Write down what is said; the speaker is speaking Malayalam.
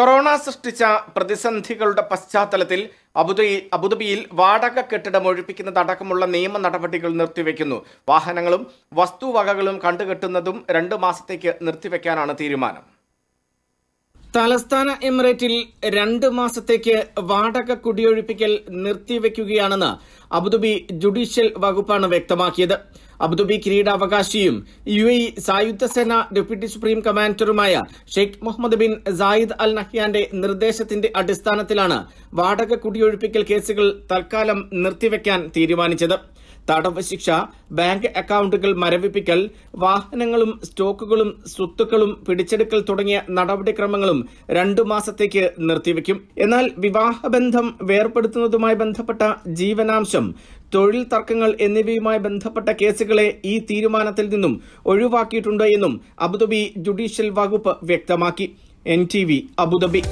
കൊറോണ സൃഷ്ടിച്ച പ്രതിസന്ധികളുടെ പശ്ചാത്തലത്തിൽ അബുദാബിയിൽ വാടക കെട്ടിടം ഒഴിപ്പിക്കുന്നതടക്കമുള്ള നിയമ നടപടികൾ നിർത്തിവെക്കുന്നു. വാഹനങ്ങളും വസ്തുവകകളും കണ്ടുകെട്ടുന്നതും 2 മാസത്തേക്ക് നിർത്തിവെക്കാനാണ് തീരുമാനം. തലസ്ഥാന എമിറേറ്റിൽ 2 മാസത്തേക്ക് വാടക കുടിയൊഴിപ്പിക്കൽ നിർത്തിവെക്കുകയാണെന്ന് അബുദാബി ജുഡീഷ്യൽ വകുപ്പാണ് വ്യക്തമാക്കിയത്. അബുദാബി കിരീടാവകാശിയും യുഎഇ സായുധ സേന ഡെപ്യൂട്ടി സുപ്രീം കമാൻഡറുമായ Sheikh Mohammed bin Zayed Al നഹ്യാന്റെ നിർദ്ദേശത്തിന്റെ അടിസ്ഥാനത്തിലാണ് വാടക കുടിയൊഴിപ്പിക്കൽ കേസുകൾ തൽക്കാലം നിർത്തിവെക്കാൻ തീരുമാനിച്ചത്. തടവ് ശിക്ഷ, ബാങ്ക് അക്കൌണ്ടുകൾ മരവിപ്പിക്കൽ, വാഹനങ്ങളും സ്റ്റോക്കുകളും സ്വത്തുക്കളും പിടിച്ചെടുക്കൽ തുടങ്ങിയ നടപടിക്രമങ്ങളും 2 മാസത്തേക്ക് നിർത്തിവെക്കും. എന്നാൽ വിവാഹബന്ധം വേർപെടുത്തുന്നതുമായി ബന്ധപ്പെട്ട ജീവനാംശം, തൊഴിൽ തർക്കങ്ങൾ എന്നിവയുമായി ബന്ധപ്പെട്ട കേസുകളെ ഈ തീരുമാനത്തിൽ നിന്നും ഒഴിവാക്കിയിട്ടുണ്ട് എന്നും അബുദാബി ജുഡീഷ്യൽ വകുപ്പ് വ്യക്തമാക്കി. NTV Abu Dhabi.